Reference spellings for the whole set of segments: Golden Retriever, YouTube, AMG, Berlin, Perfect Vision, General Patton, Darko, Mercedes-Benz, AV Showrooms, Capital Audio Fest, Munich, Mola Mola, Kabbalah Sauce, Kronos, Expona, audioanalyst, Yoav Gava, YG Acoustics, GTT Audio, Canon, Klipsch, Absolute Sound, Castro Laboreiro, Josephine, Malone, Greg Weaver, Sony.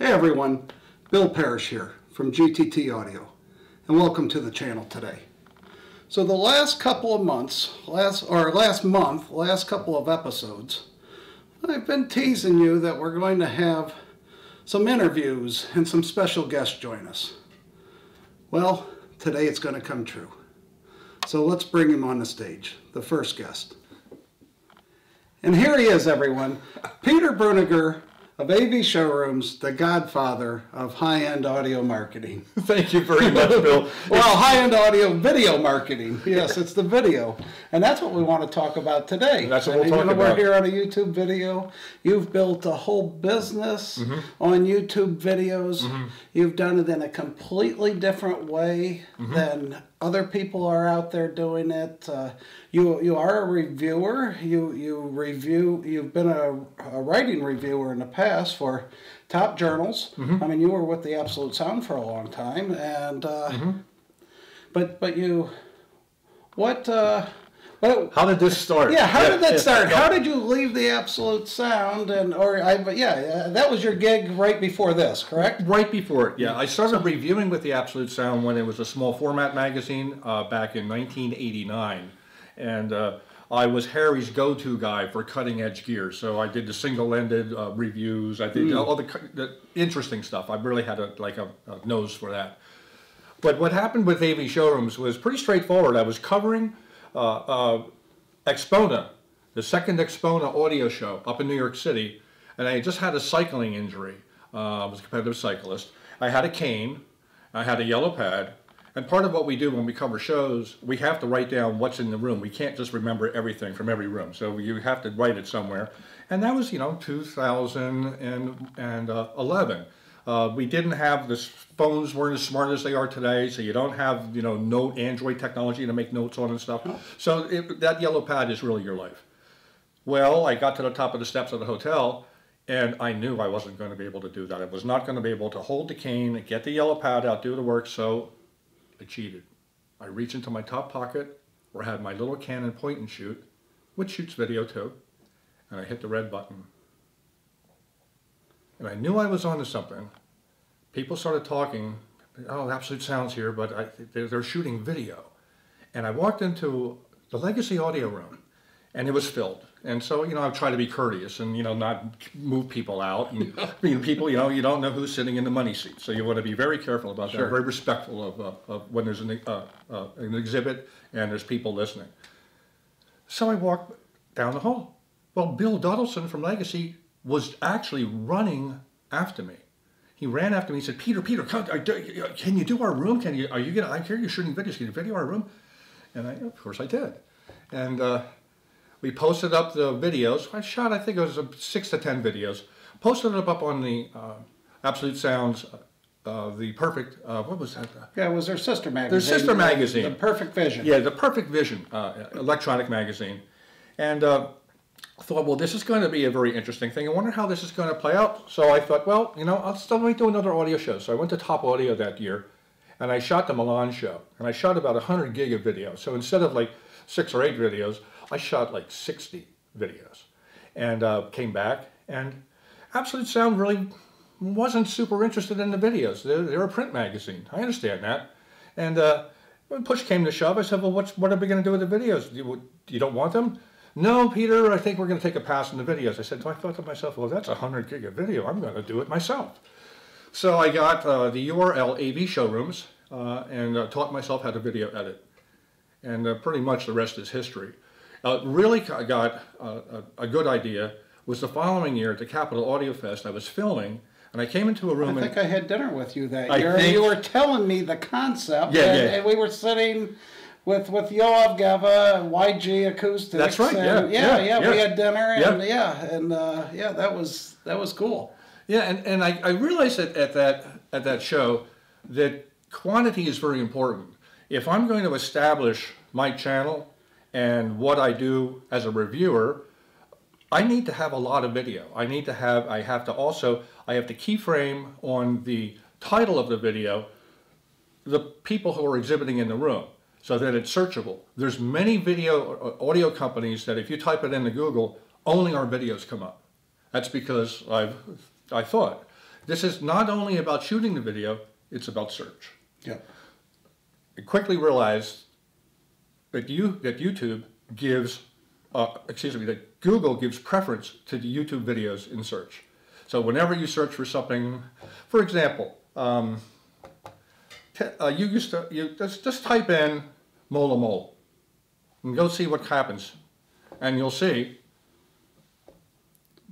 Hey everyone, Bill Parish here from GTT Audio, and welcome to the channel today. So the last couple of months, last couple of episodes, I've been teasing you that we're going to have some interviews and some special guests join us. Well, today it's going to come true. So let's bring him on the stage, the first guest. And here he is, everyone, Peter Breuninger, of AV Showrooms, the godfather of high-end audio marketing. Thank you very much, Bill. Well, high-end audio video marketing. Yes, it's the video. And that's what we want to talk about today. That's what we'll talk about. We're here on a YouTube video. You've built a whole business on YouTube videos. You've done it in a completely different way than other people are out there doing it. You are a reviewer. You've been a writing reviewer in the past for top journals. I mean, you were with the Absolute Sound for a long time, and but you, how did this start? Yeah, how did that start? How did you leave the Absolute Sound? And that was your gig right before this, correct? Right before it, yeah. I started reviewing with the Absolute Sound when it was a small format magazine back in 1989, and I was Harry's go-to guy for cutting-edge gear. So I did the single-ended reviews. I did all the interesting stuff. I really had a nose for that. But what happened with AV Showrooms was pretty straightforward. I was covering Expona, the second Expona audio show up in New York City, and I just had a cycling injury. I was a competitive cyclist. I had a cane. I had a yellow pad. And part of what we do when we cover shows, we have to write down what's in the room. We can't just remember everything from every room. So you have to write it somewhere. And that was, 2011. We didn't have this, phones weren't as smart as they are today, so you don't have, note Android technology to make notes on and stuff. So that yellow pad is really your life. Well, I got to the top of the steps of the hotel, and I knew I wasn't going to be able to do that. I was not going to be able to hold the cane, get the yellow pad out, do the work, so I cheated. I reached into my top pocket, where I had my little Canon point and shoot, which shoots video too, and I hit the red button. And I knew I was onto something. People started talking, oh, Absolute Sound's here, but they're shooting video. And I walked into the Legacy Audio room, and it was filled. And so, I've tried to be courteous and, not move people out. And people, you don't know who's sitting in the money seat. So you want to be very careful about that, very respectful of when there's an exhibit and there's people listening. So I walked down the hall. Well, Bill Duddleson from Legacy was actually running after me. He ran after me and said, Peter, can you do our room? I hear you're shooting videos. Can you video our room? And of course I did. And we posted up the videos. I shot, I think it was 6 to 10 videos. Posted them up on the Absolute Sounds, the Perfect, what was that? Yeah, it was their sister magazine. Their sister magazine. The Perfect Vision. Yeah, the Perfect Vision electronic magazine. And I thought, well, this is going to be a very interesting thing. I wonder how this is going to play out. So I thought, well, I'll still do another audio show. So I went to Top Audio that year, and I shot the Milan show. And I shot about 100 gig of video. So instead of 6 or 8 videos, I shot 60 videos, and came back, and Absolute Sound really wasn't super interested in the videos. They're a print magazine. I understand that. And when push came to shove, I said, well, what are we going to do with the videos? You don't want them? No, Peter, I think we're going to take a pass on the videos. I said, so I thought to myself, well, that's 100 gig of video. I'm going to do it myself. So I got the URL AV Showrooms, and taught myself how to video edit. And pretty much the rest is history. Really got a good idea was the following year at the Capital Audio Fest. I was filming, and I came into a room. I think I had dinner with you that year. You were telling me the concept, and we were sitting with Yoav Gava and YG Acoustics. That's right. And yeah. We had dinner, and that was cool. Yeah, and I realized that at that show that quantity is very important. If I'm going to establish my channel and what I do as a reviewer, I need to have a lot of video. I have to keyframe on the title of the video the people who are exhibiting in the room so that it's searchable. There's many audio companies that if you type it into Google, only our videos come up. That's because I thought. This is not only about shooting the video, it's about search. Yeah. I quickly realized that YouTube gives, that Google gives preference to the YouTube videos in search. So whenever you search for something, for example, you just type in Mola Mola and go see what happens, and you'll see.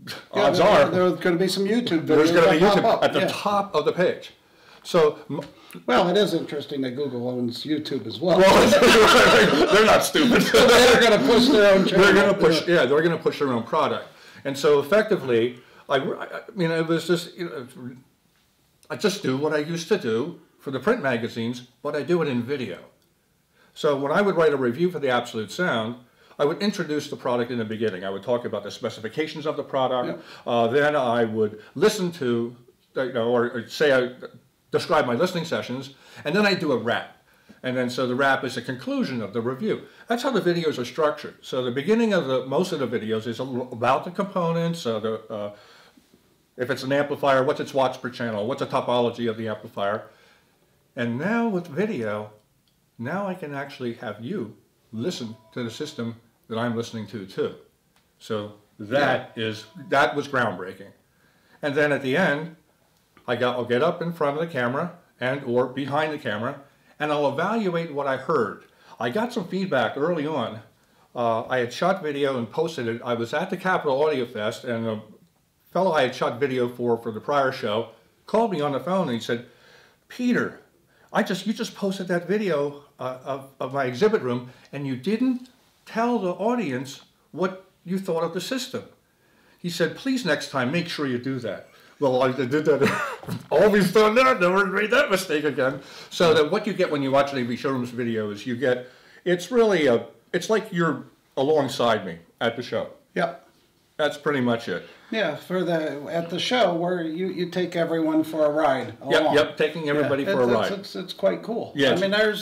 Yeah, odds are there's going to be some YouTube videos. There's going to be YouTube up, at the top of the page. So, well, it is interesting that Google owns YouTube as well. They're not stupid. So they're going to push their own channel. They're going to push, yeah, they're going to push their own product. And so, effectively, I just do what I used to do for the print magazines, but I do it in video. So when I would write a review for the Absolute Sound, I would introduce the product in the beginning. I would talk about the specifications of the product. Yeah. Then I would listen to, describe my listening sessions, and then I do a wrap. And then so the wrap is a conclusion of the review. That's how the videos are structured. So the beginning of most of the videos is about the components, if it's an amplifier, what's its watts per channel, what's the topology of the amplifier. And now with video, now I can actually have you listen to the system that I'm listening to too. So that that was groundbreaking. And then at the end, I'll get up in front of the camera and or behind the camera, and I'll evaluate what I heard. I got some feedback early on. I had shot video and posted it. I was at the Capital Audio Fest, and a fellow I had shot video for the prior show called me on the phone, and he said, "Peter, you just posted that video of my exhibit room, and you didn't tell the audience what you thought of the system." He said, "Please next time, make sure you do that." Well, I did that. Always done that. Never made that mistake again. So that what you get when you watch an AV Showrooms video is you get, it's like you're alongside me at the show. Yep. That's pretty much it. Yeah, at the show where you take everyone for a ride along. Yep, taking everybody for a ride. It's quite cool. Yes. I mean,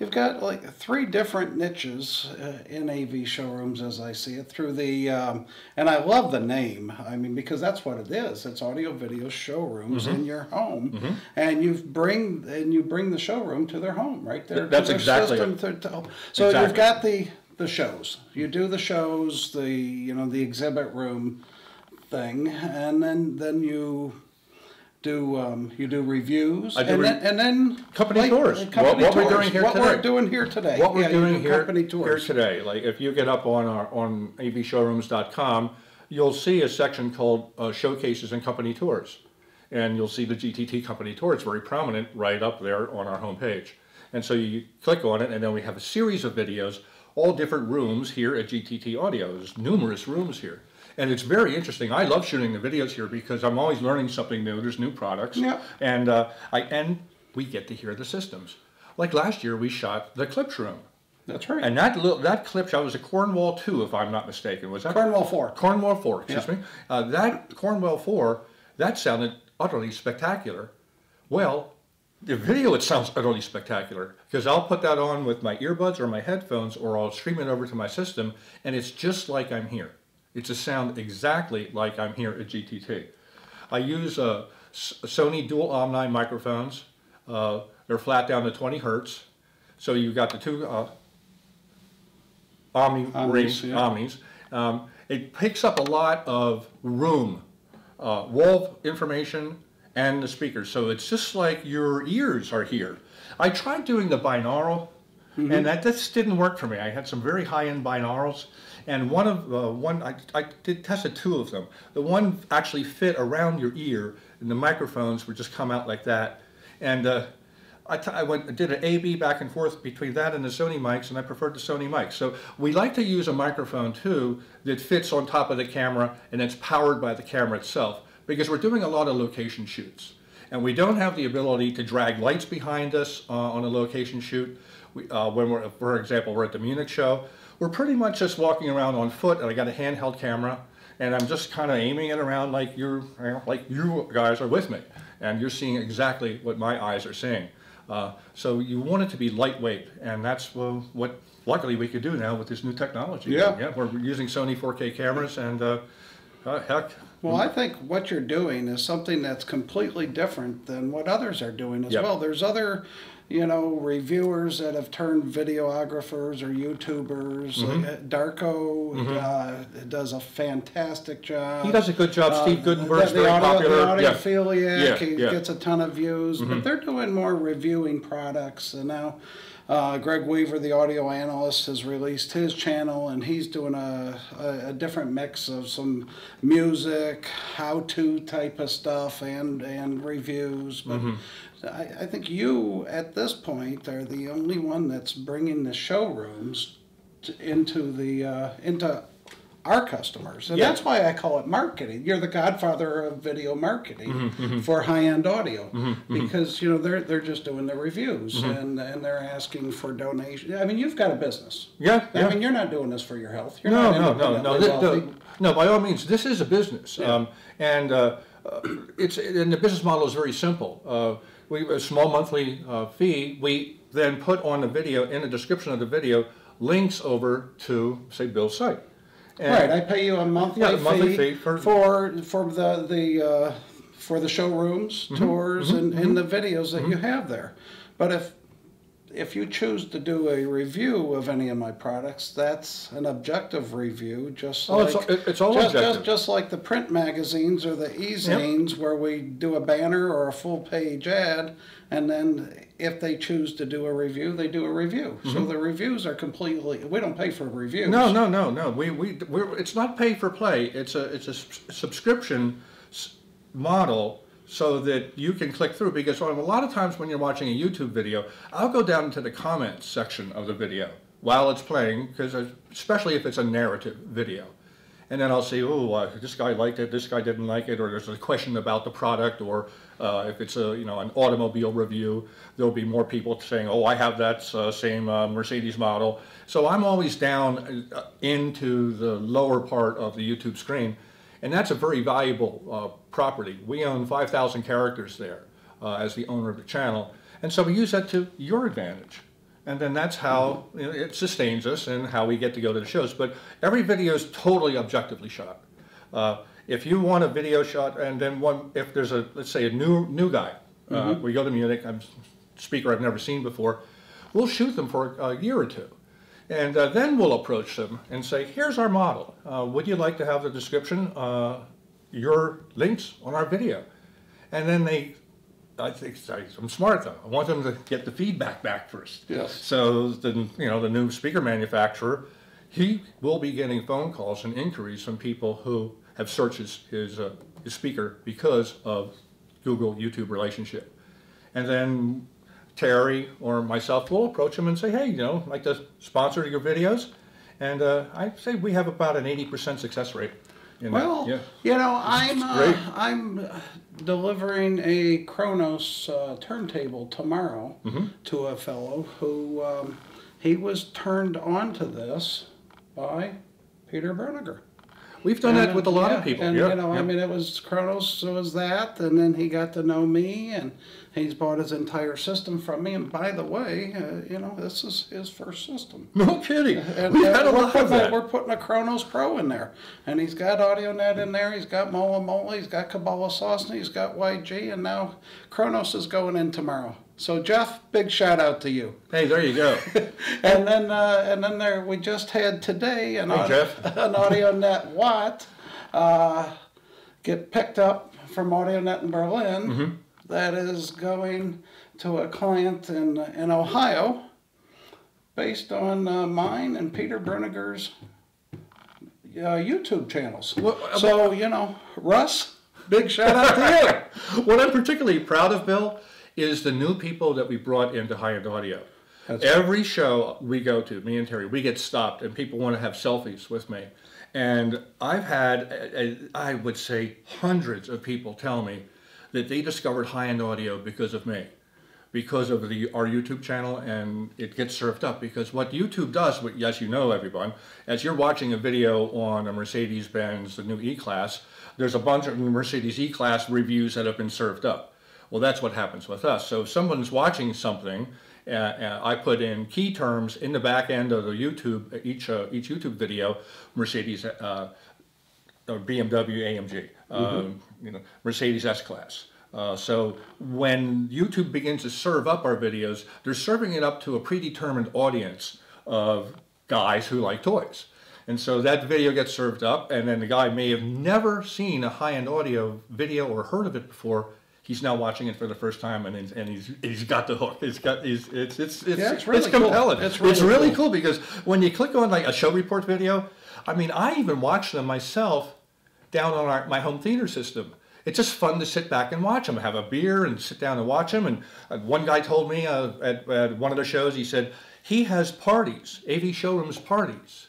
you've got like 3 different niches in AV Showrooms, as I see it, through the, and I love the name, I mean, because that's what it is. It's audio video showrooms in your home, and you bring the showroom to their home, right? That's exactly it. So you've got the shows. You do the shows, the exhibit room thing, and then you do reviews, and then company tours. What we're doing here today. Like if you get up on avshowrooms.com, you'll see a section called Showcases and Company Tours, and you'll see the GTT Company Tour. It's very prominent right up there on our homepage, and so you click on it, and then we have a series of videos, all different rooms here at GTT Audio. There's numerous rooms here. And it's very interesting. I love shooting the videos here because I'm always learning something new. There's new products. Yep. And and we get to hear the systems. Like last year, we shot the Klipsch room. That's right. And that Klipsch, I was a Cornwall 2, if I'm not mistaken. Was that Cornwall 4? Cornwall 4, excuse me. That Cornwall 4, that sounded utterly spectacular. Well, the video, it sounds utterly spectacular because I'll put that on with my earbuds or my headphones, or I'll stream it over to my system, and it's just like I'm here. It's a sound exactly like I'm here at GTT. I use Sony dual Omni microphones. They're flat down to 20 hertz. So you've got the 2 Omnis. It picks up a lot of room, wall information, and the speakers. So it's just like your ears are here. I tried doing the binaural, and that just didn't work for me. I had some very high-end binaurals. And I tested 2 of them. The one actually fit around your ear, and the microphones would just come out like that. And I did an A/B back and forth between that and the Sony mics, and I preferred the Sony mics. So we like to use a microphone too that fits on top of the camera and it's powered by the camera itself, because we're doing a lot of location shoots, and we don't have the ability to drag lights behind us on a location shoot. For example, we're at the Munich show. We're pretty much just walking around on foot, and I got a handheld camera, and I'm just kind of aiming it around like you guys are with me, and you're seeing exactly what my eyes are seeing. So you want it to be lightweight, and that's what luckily we could do now with this new technology. Yeah, we're using Sony 4K cameras, and heck, Well, I think what you're doing is something that's completely different than what others are doing as well. There's other, you know, reviewers that have turned videographers or YouTubers. Darko does a fantastic job. He does a good job. Steve Goodenberg's very popular. Audiophiliac, he gets a ton of views. But they're doing more reviewing products. And now Greg Weaver, the audio analyst, has released his channel, and he's doing a different mix of some music, how-to type of stuff, and reviews. But I think you, at this point, are the only one that's bringing the showrooms into our customers, and that's why I call it marketing. You're the godfather of video marketing for high-end audio, because you know they're just doing the reviews and they're asking for donations. I mean, you've got a business. I mean, you're not doing this for your health. You're no, by all means, this is a business, and the business model is very simple. We have a small monthly fee. We then put on the video, in the description of the video, links over to, say, Bill's site. And I pay you a monthly, fee for the showrooms, tours, and the videos that you have there. But if you choose to do a review of any of my products, that's an objective review, just like the print magazines or the e-zines, where we do a banner or a full-page ad, and then if they choose to do a review, they do a review. So the reviews are completely, we don't pay for reviews. No. We're, it's not pay for play. It's a subscription model, so that you can click through, because a lot of times when you're watching a YouTube video, I'll go down into the comments section of the video while it's playing, because especially if it's a narrative video, and then I'll see, oh, this guy liked it, this guy didn't like it, or there's a question about the product, or if it's a an automobile review, there'll be more people saying, oh, I have that same Mercedes model. So I'm always down into the lower part of the YouTube screen. And that's a very valuable property. We own 5,000 characters there as the owner of the channel. And so we use that to your advantage. And then that's how it sustains us and how we get to go to the shows. But every video is totally objectively shot. If you want a video shot, and then if there's a, let's say, a new guy, we go to Munich, I'm a speaker I've never seen before, we'll shoot them for a year or two. And then we'll approach them and say, here's our model. Would you like to have the description, your links on our video? And then I'm smart though. I want them to get the feedback back first. Yes. So the new speaker manufacturer, he will be getting phone calls and inquiries from people who have searched his speaker because of Google YouTube relationship. And then Terry or myself will approach them and say, hey, I'd like to sponsor your videos. And I'd say we have about an 80% success rate. Well, I'm delivering a Kronos turntable tomorrow to a fellow who, he was turned onto this by Peter Breuninger. We've done that with a lot of people. And, I mean, it was Kronos, it was that, and then he got to know me, and he's bought his entire system from me. And by the way, this is his first system. No kidding. And we had a lot of that. We're putting a Kronos Pro in there, and he's got AudioNet in there, he's got Mola Mola, he's got Kabbalah Sauce, and he's got YG, and now Kronos is going in tomorrow. So Jeff, big shout out to you. Hey, there you go. and then there, we just had today an AudioNet Watt get picked up from AudioNet in Berlin. That is going to a client in Ohio, based on mine and Peter Breuninger's YouTube channels. So Russ, big shout out to you. What I'm particularly proud of, Bill, is the new people that we brought into high-end audio. Every show we go to, me and Terry, we get stopped, and people want to have selfies with me. And I've had, I would say, hundreds of people tell me that they discovered high-end audio because of me, because of our YouTube channel, and it gets served up. Because what YouTube does, as you know, everyone, as you're watching a video on a Mercedes-Benz, the new E-Class, there's a bunch of Mercedes E-Class reviews that have been served up. Well, that's what happens with us. So if someone's watching something, I put in key terms in the back end of the YouTube, each YouTube video, Mercedes, or BMW, AMG. you know, Mercedes S-Class. So when YouTube begins to serve up our videos, they're serving it up to a predetermined audience of guys who like toys. And so that video gets served up, and then the guy may have never seen a high-end audio video or heard of it before. He's now watching it for the first time, and he's got the hook. He's got it's compelling. Cool. It's really cool because when you click on like a show report video, I mean, I even watch them myself down on my home theater system. It's just fun to sit back and watch them, have a beer, and sit down and watch them. And one guy told me at one of the shows, he said he has parties, AV Showrooms parties,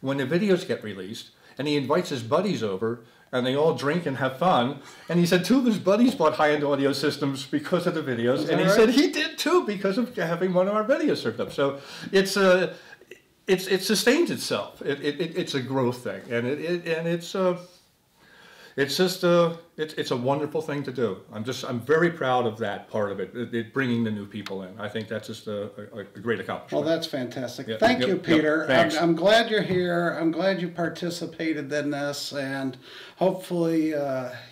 when the videos get released, and he invites his buddies over. And they all drink and have fun. And he said two of his buddies bought high-end audio systems because of the videos. And he said he did too because of having one of our videos served up. So it sustains itself. It's a growth thing, and it's a wonderful thing to do. I'm very proud of that part of it. Bringing the new people in. I think that's just a great accomplishment. Well, that's fantastic. Yeah, Thank you, Peter. I'm glad you're here. I'm glad you participated in this, and hopefully,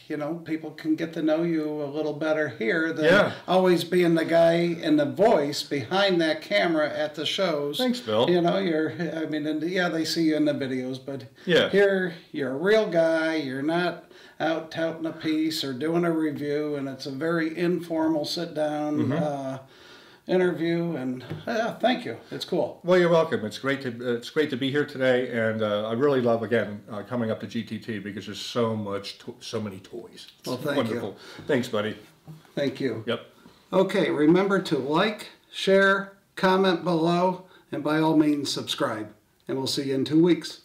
you know, people can get to know you a little better here than always being the guy and the voice behind that camera at the shows. Thanks, Bill. You know, I mean, and yeah, they see you in the videos, but here you're a real guy. You're not out touting a piece or doing a review, and it's a very informal sit-down interview. And thank you. It's cool. Well, you're welcome. It's great to be here today, and I really love again coming up to GTT because there's so many toys. It's wonderful. Thanks, buddy. Thank you. Yep. Okay. Remember to like, share, comment below, and by all means subscribe. And we'll see you in 2 weeks.